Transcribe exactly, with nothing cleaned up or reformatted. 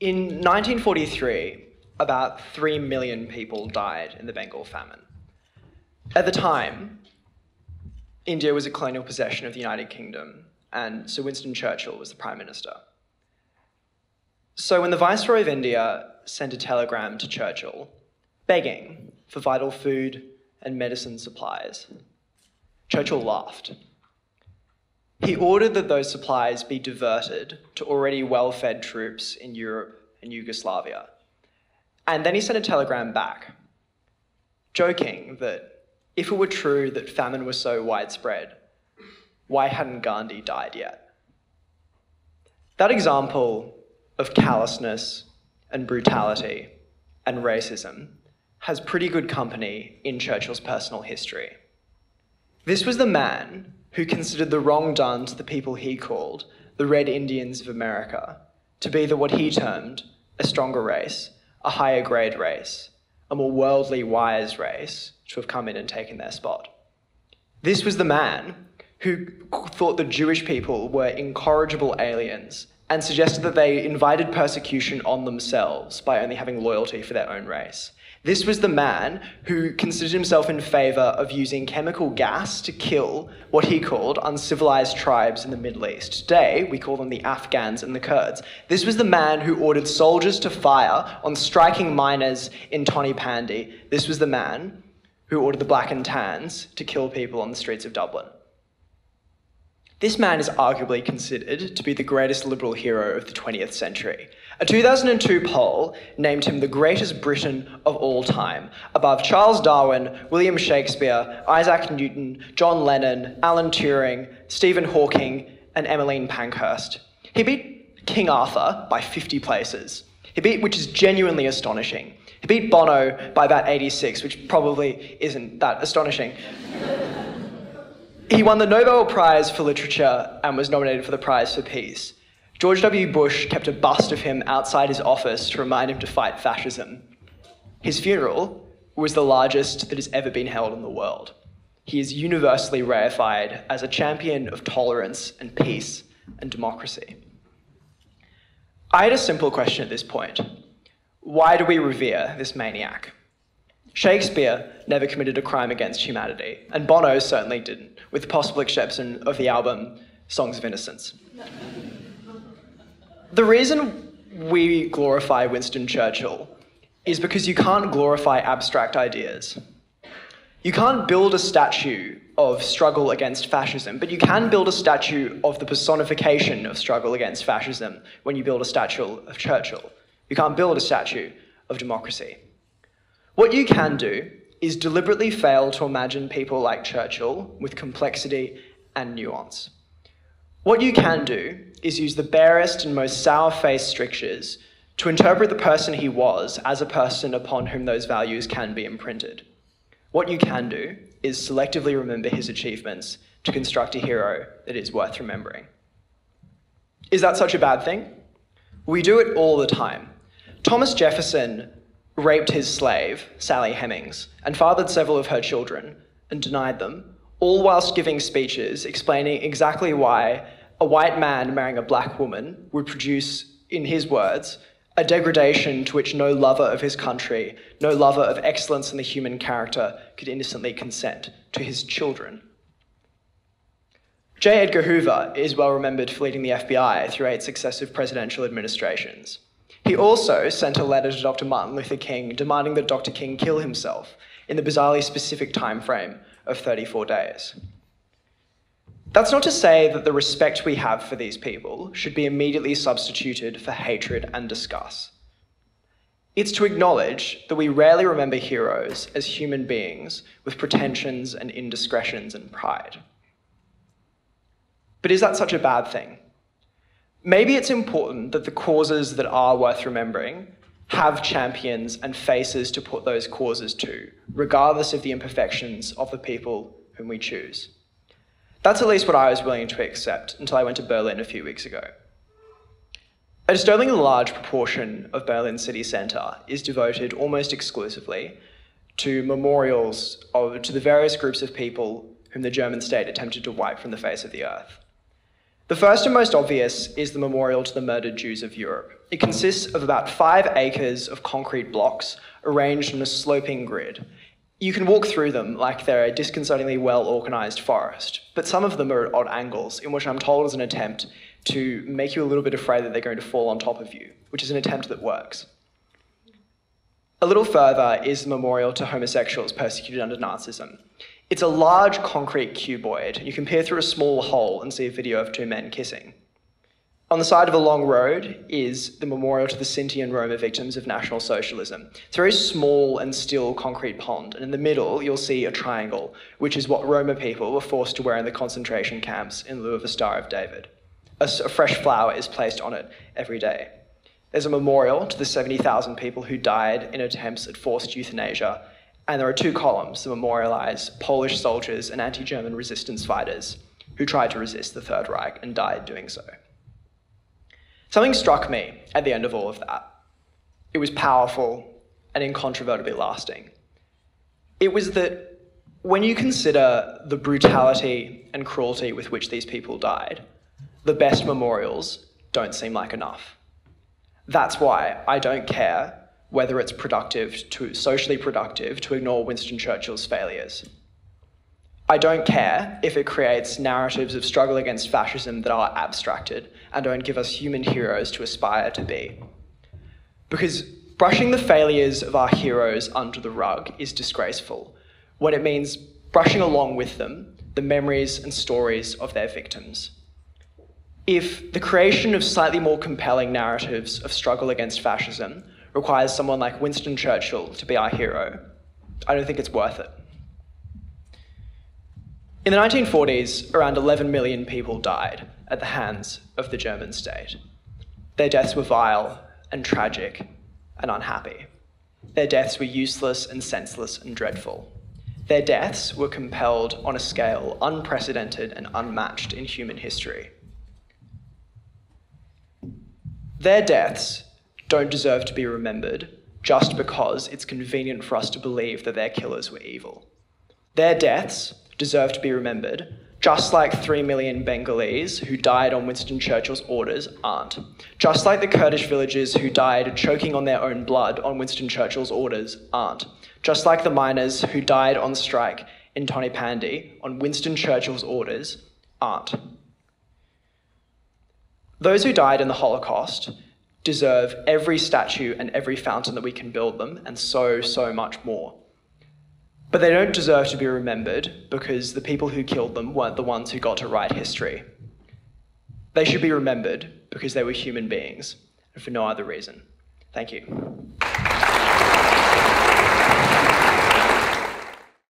In nineteen forty-three, about three million people died in the Bengal famine. At the time, India was a colonial possession of the United Kingdom, and Sir Winston Churchill was the Prime Minister. So when the Viceroy of India sent a telegram to Churchill begging for vital food and medicine supplies, Churchill laughed. He ordered that those supplies be diverted to already well-fed troops in Europe and Yugoslavia. And then he sent a telegram back, joking that if it were true that famine was so widespread, why hadn't Gandhi died yet? That example of callousness and brutality and racism has pretty good company in Churchill's personal history. This was the man who considered the wrong done to the people he called the Red Indians of America to be the what he termed a stronger race, a higher grade race, a more worldly wise race to have come in and taken their spot. This was the man who thought the Jewish people were incorrigible aliens and suggested that they invited persecution on themselves by only having loyalty for their own race. This was the man who considered himself in favor of using chemical gas to kill what he called uncivilized tribes in the Middle East. Today, we call them the Afghans and the Kurds. This was the man who ordered soldiers to fire on striking miners in Tonypandy. This was the man who ordered the Black and Tans to kill people on the streets of Dublin. This man is arguably considered to be the greatest liberal hero of the twentieth century. A two thousand two poll named him the greatest Briton of all time, above Charles Darwin, William Shakespeare, Isaac Newton, John Lennon, Alan Turing, Stephen Hawking, and Emmeline Pankhurst. He beat King Arthur by fifty places, he beat, which is genuinely astonishing. He beat Bono by about eighty-six, which probably isn't that astonishing. He won the Nobel Prize for Literature and was nominated for the Prize for Peace. George W. Bush kept a bust of him outside his office to remind him to fight fascism. His funeral was the largest that has ever been held in the world. He is universally reified as a champion of tolerance and peace and democracy. I had a simple question at this point. Why do we revere this maniac? Shakespeare never committed a crime against humanity, and Bono certainly didn't, with the possible exception of the album Songs of Innocence. The reason we glorify Winston Churchill is because you can't glorify abstract ideas. You can't build a statue of struggle against fascism, but you can build a statue of the personification of struggle against fascism when you build a statue of Churchill. You can't build a statue of democracy. What you can do is deliberately fail to imagine people like Churchill with complexity and nuance. What you can do is use the barest and most sour-faced strictures to interpret the person he was as a person upon whom those values can be imprinted. What you can do is selectively remember his achievements to construct a hero that is worth remembering. Is that such a bad thing? We do it all the time. Thomas Jefferson raped his slave, Sally Hemings, and fathered several of her children and denied them, all whilst giving speeches explaining exactly why a white man marrying a black woman would produce, in his words, a degradation to which no lover of his country, no lover of excellence in the human character could innocently consent to his children. J. Edgar Hoover is well remembered for leading the F B I through eight successive presidential administrations. He also sent a letter to Doctor Martin Luther King demanding that Doctor King kill himself in the bizarrely specific time frame of thirty-four days. That's not to say that the respect we have for these people should be immediately substituted for hatred and disgust. It's to acknowledge that we rarely remember heroes as human beings with pretensions and indiscretions and pride. But is that such a bad thing? Maybe it's important that the causes that are worth remembering have champions and faces to put those causes to, regardless of the imperfections of the people whom we choose. That's at least what I was willing to accept until I went to Berlin a few weeks ago. A disturbingly large proportion of Berlin city centre is devoted almost exclusively to memorials of, to the various groups of people whom the German state attempted to wipe from the face of the earth. The first and most obvious is the Memorial to the Murdered Jews of Europe. It consists of about five acres of concrete blocks arranged in a sloping grid. You can walk through them like they're a disconcertingly well-organized forest, but some of them are at odd angles, in which I'm told is an attempt to make you a little bit afraid that they're going to fall on top of you, which is an attempt that works. A little further is the Memorial to Homosexuals Persecuted Under Nazism. It's a large concrete cuboid. You can peer through a small hole and see a video of two men kissing. On the side of a long road is the Memorial to the Sinti and Roma victims of National Socialism. It's a very small and still concrete pond, and in the middle you'll see a triangle, which is what Roma people were forced to wear in the concentration camps in lieu of a Star of David. A, a fresh flower is placed on it every day. There's a memorial to the seventy thousand people who died in attempts at forced euthanasia, and there are two columns that memorialize Polish soldiers and anti-German resistance fighters who tried to resist the Third Reich and died doing so. Something struck me at the end of all of that. It was powerful and incontrovertibly lasting. It was that when you consider the brutality and cruelty with which these people died, the best memorials don't seem like enough. That's why I don't care whether it's productive to, socially productive to ignore Winston Churchill's failures. I don't care if it creates narratives of struggle against fascism that are abstracted and don't give us human heroes to aspire to be. Because brushing the failures of our heroes under the rug is disgraceful when it means brushing along with them the memories and stories of their victims. If the creation of slightly more compelling narratives of struggle against fascism requires someone like Winston Churchill to be our hero, I don't think it's worth it. In the nineteen forties, around eleven million people died at the hands of the German state. Their deaths were vile and tragic and unhappy. Their deaths were useless and senseless and dreadful. Their deaths were compelled on a scale unprecedented and unmatched in human history. Their deaths don't deserve to be remembered just because it's convenient for us to believe that their killers were evil. Their deaths deserve to be remembered just like three million Bengalis who died on Winston Churchill's orders aren't. Just like the Kurdish villagers who died choking on their own blood on Winston Churchill's orders aren't. Just like the miners who died on strike in Tonypandy on Winston Churchill's orders aren't. Those who died in the Holocaust deserve every statue and every fountain that we can build them, and so, so much more. But they don't deserve to be remembered because the people who killed them weren't the ones who got to write history. They should be remembered because they were human beings, and for no other reason. Thank you.